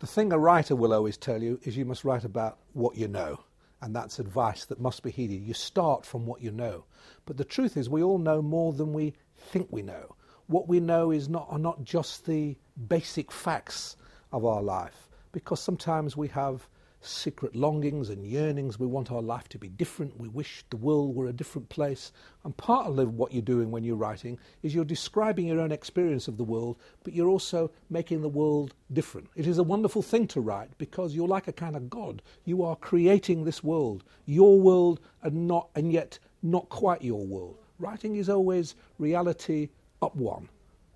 The thing a writer will always tell you is you must write about what you know, and that's advice that must be heeded. You start from what you know. But the truth is we all know more than we think we know. What we know is not just the basic facts of our life, because sometimes we have secret longings and yearnings. We want our life to be different. We wish the world were a different place. And part of what you're doing when you're writing is you're describing your own experience of the world, but you're also making the world different. It is a wonderful thing to write because you're like a kind of god. You are creating this world, your world, and yet not quite your world. Writing is always reality up one,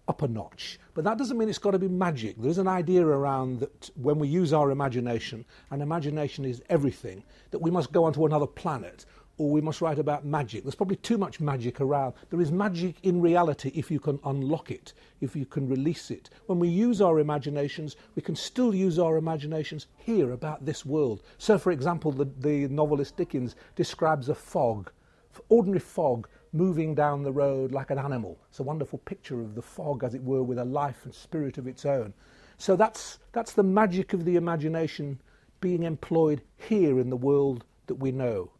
up a notch. But that doesn't mean it's got to be magic. There's an idea around that when we use our imagination, and imagination is everything, that we must go onto another planet, or we must write about magic. There's probably too much magic around. There is magic in reality if you can unlock it, if you can release it. When we use our imaginations, we can still use our imaginations here about this world. So, for example, the novelist Dickens describes a fog, ordinary fog, moving down the road like an animal. It's a wonderful picture of the fog, as it were, with a life and spirit of its own. So that's the magic of the imagination being employed here in the world that we know.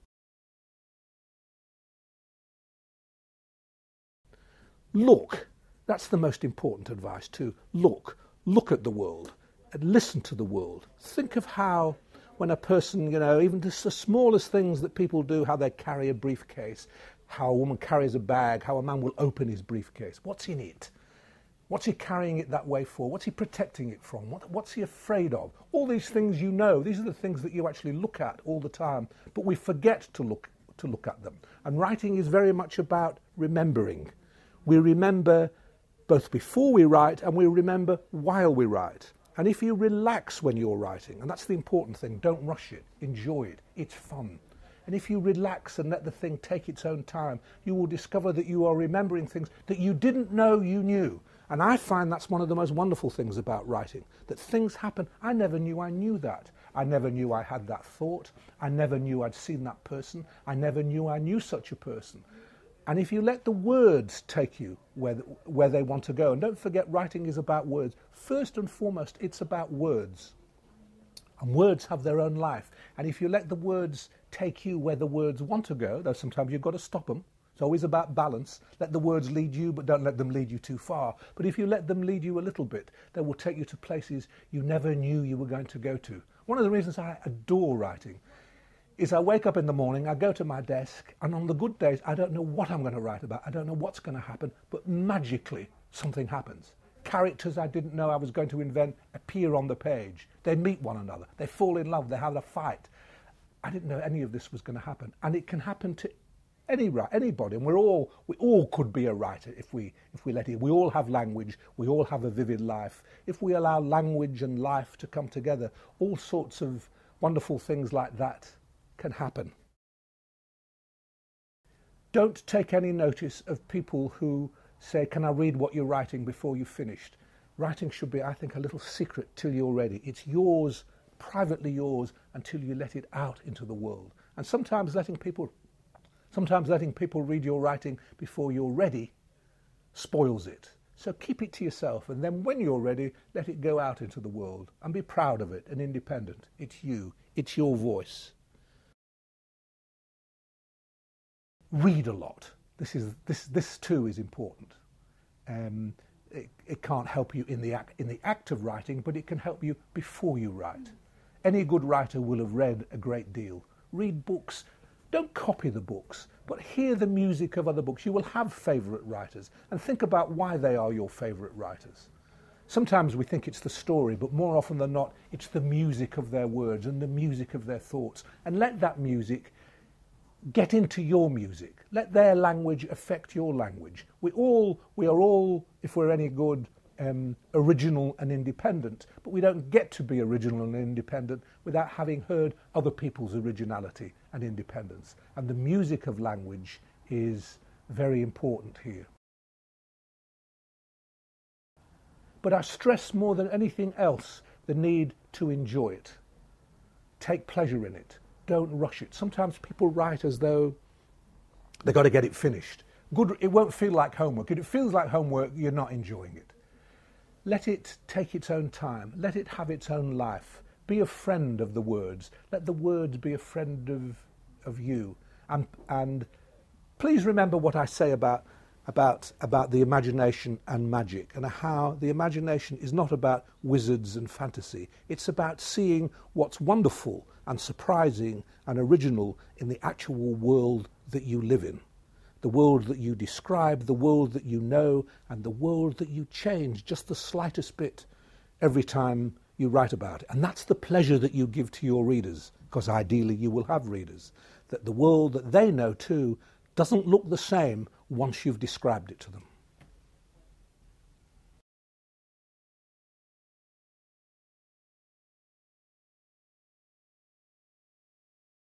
Look. That's the most important advice too. Look. Look at the world and listen to the world. Think of how, when a person, you know, even just the smallest things that people do, how they carry a briefcase, how a woman carries a bag, how a man will open his briefcase. What's in it? What's he carrying it that way for? What's he protecting it from? What's he afraid of? All these things you know, these are the things that you actually look at all the time, but we forget to look at them. And writing is very much about remembering. We remember both before we write and we remember while we write. And if you relax when you're writing, and that's the important thing, don't rush it, enjoy it, it's fun. And if you relax and let the thing take its own time, you will discover that you are remembering things that you didn't know you knew. And I find that's one of the most wonderful things about writing, that things happen. I never knew I knew that. I never knew I had that thought. I never knew I'd seen that person. I never knew I knew such a person. And if you let the words take you where they want to go, and don't forget writing is about words. First and foremost, it's about words. And words have their own life. And if you let the words take you where the words want to go, though sometimes you've got to stop them. It's always about balance. Let the words lead you, but don't let them lead you too far. But if you let them lead you a little bit, they will take you to places you never knew you were going to go to. One of the reasons I adore writing is I wake up in the morning, I go to my desk, and on the good days, I don't know what I'm going to write about. I don't know what's going to happen, but magically something happens. Characters I didn't know I was going to invent appear on the page. They meet one another. They fall in love. They have a fight. I didn't know any of this was going to happen. And it can happen to anybody. And we all could be a writer if we let it. We all have language. We all have a vivid life. If we allow language and life to come together, all sorts of wonderful things like that can happen. Don't take any notice of people who say, can I read what you're writing before you've finished? Writing should be, I think, a little secret till you're ready. It's yours, privately yours, until you let it out into the world. And sometimes letting people read your writing before you're ready spoils it. So keep it to yourself, and then when you're ready, let it go out into the world and be proud of it and independent. It's you. It's your voice. Read a lot. This too is important. It can't help you in the act of writing, but it can help you before you write. Any good writer will have read a great deal. Read books. Don't copy the books, but hear the music of other books. You will have favourite writers, and think about why they are your favourite writers. Sometimes we think it's the story, but more often than not, it's the music of their words and the music of their thoughts. And let that music get into your music. Let their language affect your language. We are all, if we're any good, original and independent, but we don't get to be original and independent without having heard other people's originality and independence. And the music of language is very important here. But I stress more than anything else the need to enjoy it. Take pleasure in it. Don't rush it. Sometimes people write as though they've got to get it finished. It won't feel like homework. If it feels like homework, you're not enjoying it. Let it take its own time. Let it have its own life. Be a friend of the words. Let the words be a friend of you. And please remember what I say about the imagination and magic, and how the imagination is not about wizards and fantasy. It's about seeing what's wonderful and surprising and original in the actual world that you live in. The world that you describe, the world that you know, and the world that you change just the slightest bit every time you write about it. And that's the pleasure that you give to your readers, because ideally you will have readers, that the world that they know too doesn't look the same once you've described it to them.